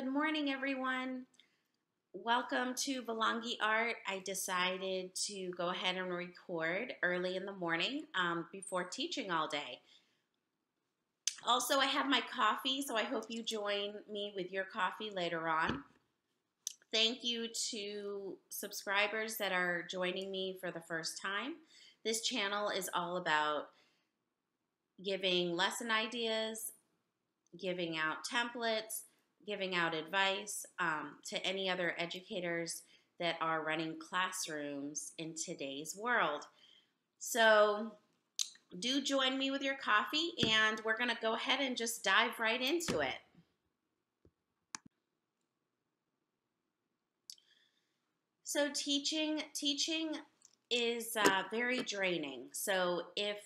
Good morning, everyone. Welcome to Vellangi Art. I decided to go ahead and record early in the morning before teaching all day. Also, I have my coffee, so I hope you join me with your coffee later on. Thank you to subscribers that are joining me for the first time. This channel is all about giving lesson ideas, giving out templates, giving out advice to any other educators that are running classrooms in today's world. So do join me with your coffee, and we're gonna go ahead and just dive right into it. So teaching is very draining. So if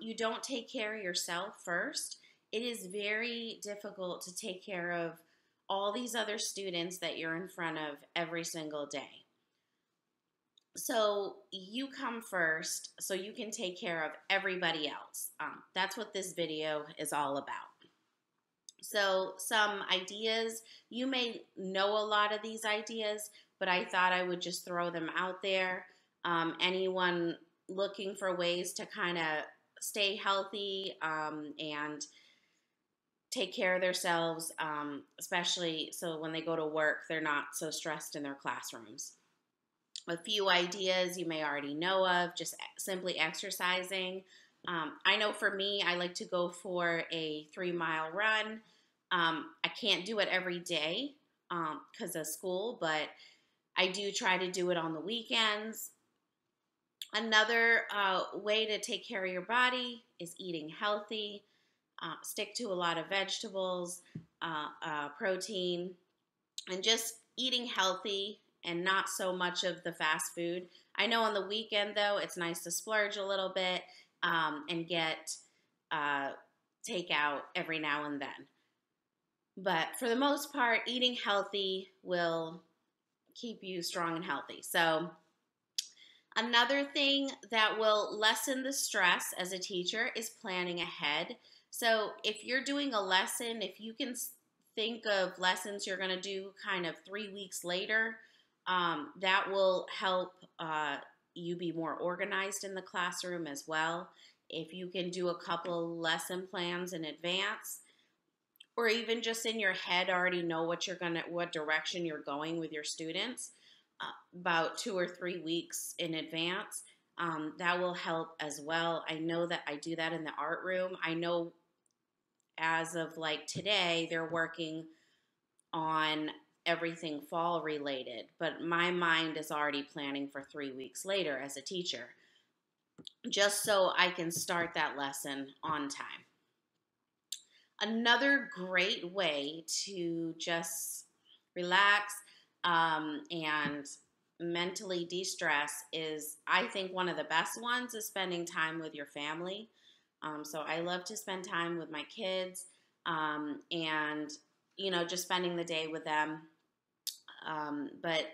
you don't take care of yourself first, it is very difficult to take care of all these other students that you're in front of every single day. So you come first so you can take care of everybody else. That's what this video is all about. So some ideas, you may know a lot of these ideas, but I thought I would just throw them out there. Anyone looking for ways to kind of stay healthy and take care of themselves, especially so when they go to work, they're not so stressed in their classrooms. A few ideas you may already know of, just simply exercising. I know for me, I like to go for a 3-mile run. I can't do it every day because of school, but I do try to do it on the weekends. Another way to take care of your body is eating healthy. Stick to a lot of vegetables, protein, and just eating healthy and not so much of the fast food. I know on the weekend, though, it's nice to splurge a little bit and get takeout every now and then. But for the most part, eating healthy will keep you strong and healthy. So another thing that will lessen the stress as a teacher is planning ahead. So if you're doing a lesson, if you can think of lessons you're going to do kind of 3 weeks later, that will help you be more organized in the classroom as well. If you can do a couple lesson plans in advance, or even just in your head already know what you're going to, what direction you're going with your students about 2 or 3 weeks in advance, that will help as well. I know that I do that in the art room. I know as of like today, they're working on everything fall related, but my mind is already planning for 3 weeks later as a teacher, just so I can start that lesson on time. Another great way to just relax and mentally de-stress is, I think, one of the best ones is spending time with your family. So I love to spend time with my kids and, you know, just spending the day with them. But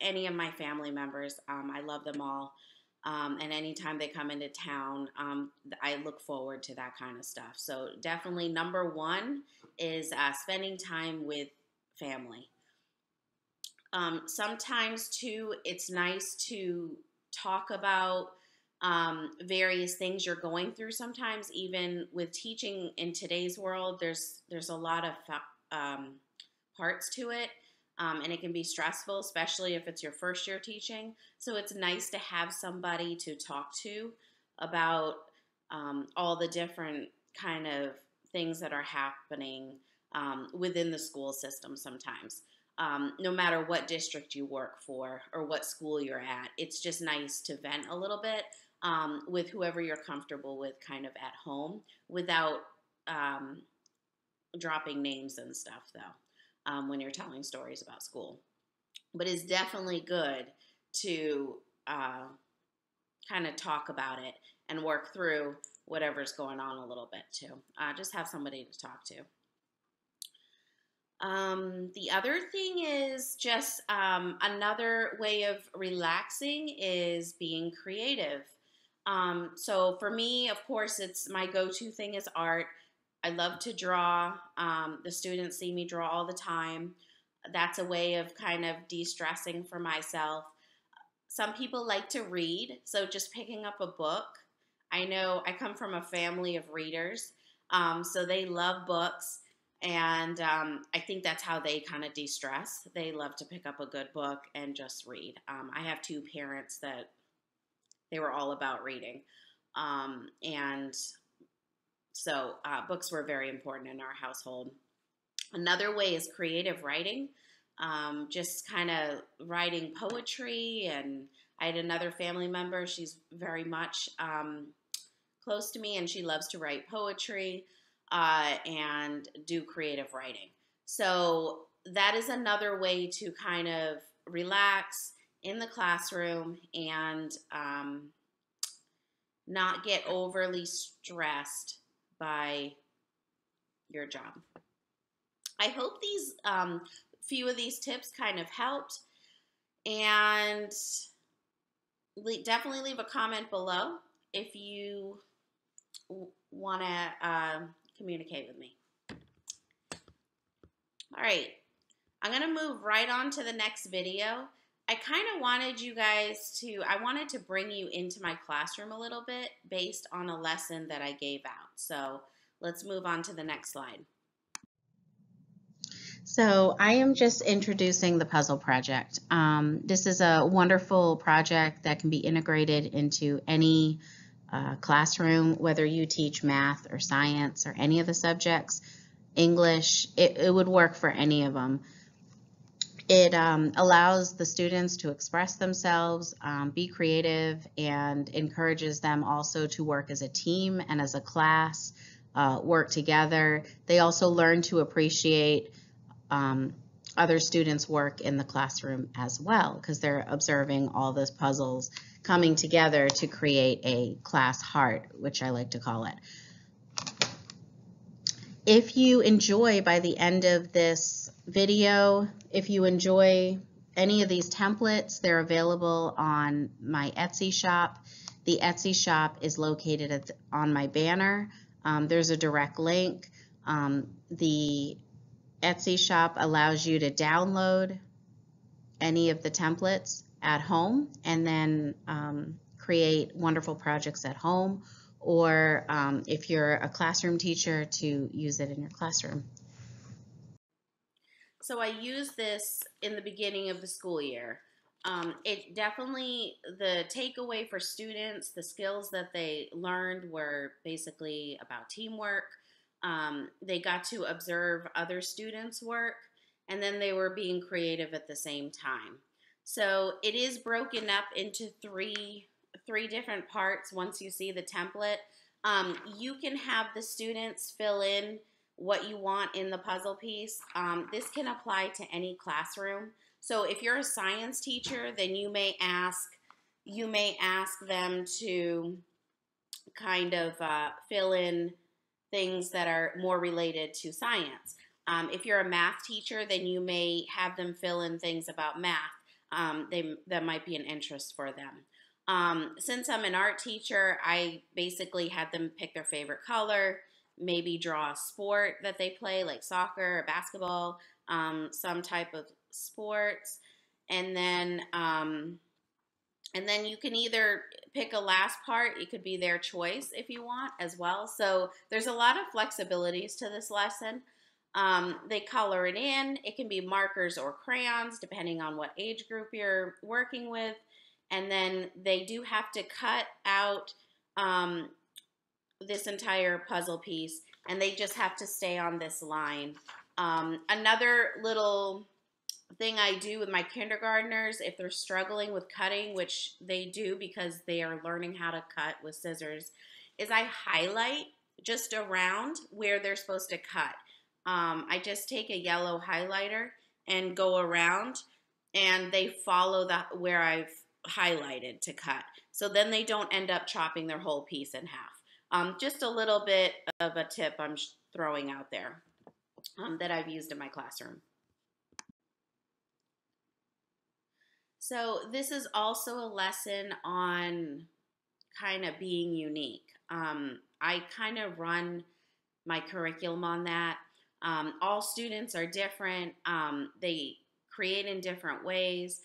any of my family members, I love them all. And anytime they come into town, I look forward to that kind of stuff. So definitely #1 is spending time with family. Sometimes, too, it's nice to talk about various things you're going through. Sometimes, even with teaching in today's world, there's a lot of parts to it, and it can be stressful, especially if it's your first year teaching. So it's nice to have somebody to talk to about all the different kind of things that are happening within the school system sometimes. No matter what district you work for or what school you're at, it's just nice to vent a little bit with whoever you're comfortable with kind of at home without dropping names and stuff, though, when you're telling stories about school. But it's definitely good to kind of talk about it and work through whatever's going on a little bit, too. Just have somebody to talk to. The other thing is just another way of relaxing is being creative. So for me, of course, it's my go-to thing is art. I love to draw. The students see me draw all the time. That's a way of kind of de-stressing for myself. Some people like to read, so just picking up a book. I know I come from a family of readers, so they love books, and I think that's how they kind of de-stress. They love to pick up a good book and just read. I have two parents that they were all about reading, and so books were very important in our household. Another way is creative writing, just kind of writing poetry. And I had another family member, she's very much close to me, and she loves to write poetry and do creative writing. So that is another way to kind of relax in the classroom and not get overly stressed by your job. I hope these few of these tips kind of helped, and definitely leave a comment below if you want to communicate with me. All right, I'm going to move right on to the next video. I kind of wanted you guys to, I wanted to bring you into my classroom a little bit based on a lesson that I gave out. So let's move on to the next slide. So I am just introducing the puzzle project. This is a wonderful project that can be integrated into any classroom, whether you teach math or science or any of the subjects, English, it would work for any of them. It allows the students to express themselves, be creative, and encourages them also to work as a team and as a class, work together. They also learn to appreciate other students' work in the classroom as well, because they're observing all those puzzles coming together to create a class heart, which I like to call it. If you enjoy, by the end of this video, if you enjoy any of these templates, they're available on my Etsy shop. The Etsy shop is located on my banner. There's a direct link. The Etsy shop allows you to download any of the templates at home and then create wonderful projects at home, or if you're a classroom teacher, to use it in your classroom. So I used this in the beginning of the school year. It definitely, the takeaway for students, the skills that they learned were basically about teamwork. They got to observe other students' work, and then they were being creative at the same time. So it is broken up into three different parts once you see the template. You can have the students fill in what you want in the puzzle piece. This can apply to any classroom. So if you're a science teacher, then you may ask them to kind of fill in things that are more related to science. If you're a math teacher, then you may have them fill in things about math that might be an interest for them. Since I'm an art teacher, I basically had them pick their favorite color, maybe draw a sport that they play, like soccer or basketball, some type of sports, and then you can either pick a last part. It could be their choice if you want as well. So there's a lot of flexibilities to this lesson. They color it in. It can be markers or crayons, depending on what age group you're working with. And then they do have to cut out this entire puzzle piece, and they just have to stay on this line. Another little thing I do with my kindergartners, if they're struggling with cutting, which they do because they are learning how to cut with scissors, is I highlight just around where they're supposed to cut. I just take a yellow highlighter and go around, and they follow that where I've highlighted to cut. So then they don't end up chopping their whole piece in half. Just a little bit of a tip I'm throwing out there that I've used in my classroom. So this is also a lesson on kind of being unique. I kind of run my curriculum on that. All students are different. They create in different ways.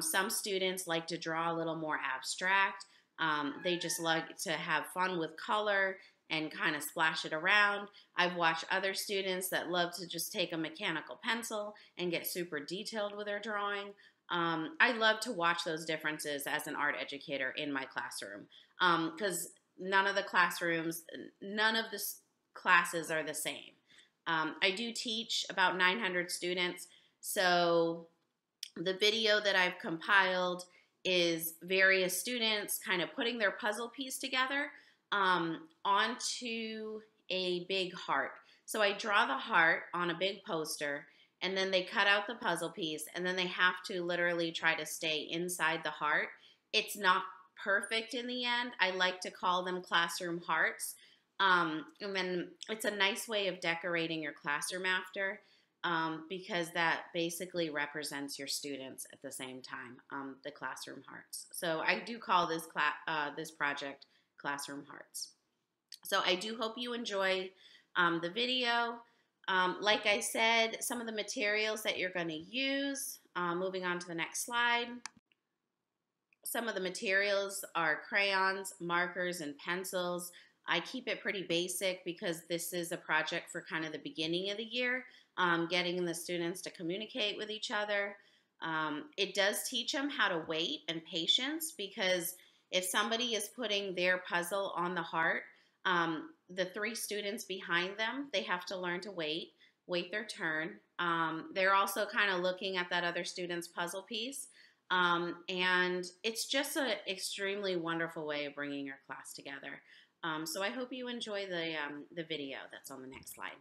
Some students like to draw a little more abstract. They just like to have fun with color and kind of splash it around. I've watched other students that love to just take a mechanical pencil and get super detailed with their drawing. I love to watch those differences as an art educator in my classroom, because none of the classes are the same. I do teach about 900 students, so the video that I've compiled is various students kind of putting their puzzle piece together onto a big heart. So I draw the heart on a big poster, and then they cut out the puzzle piece, and then they have to literally try to stay inside the heart. It's not perfect in the end. I like to call them classroom hearts. And then it's a nice way of decorating your classroom after, because that basically represents your students at the same time, the classroom hearts. So I do call this this project Classroom Hearts. So I do hope you enjoy the video. Like I said, some of the materials that you're going to use, moving on to the next slide. Some of the materials are crayons, markers, and pencils. I keep it pretty basic because this is a project for kind of the beginning of the year, getting the students to communicate with each other. It does teach them how to wait and patience, because if somebody is putting their puzzle on the heart, the three students behind them, they have to learn to wait their turn. They're also kind of looking at that other student's puzzle piece. And it's just an extremely wonderful way of bringing your class together. So I hope you enjoy the video that's on the next slide.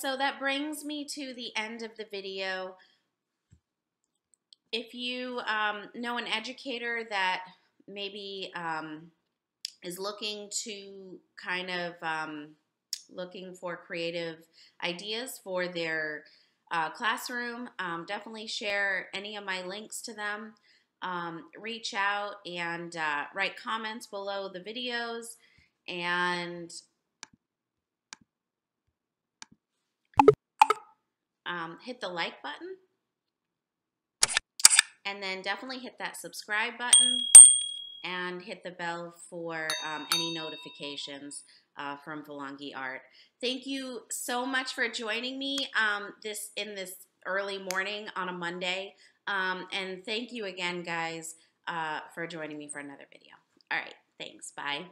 So that brings me to the end of the video. If you know an educator that maybe is looking to kind of looking for creative ideas for their classroom, definitely share any of my links to them. Reach out and write comments below the videos, and hit the like button, and then definitely hit that subscribe button and hit the bell for any notifications from Vellangi Art. Thank you so much for joining me in this early morning on a Monday, and thank you again, guys, for joining me for another video. All right, thanks, bye.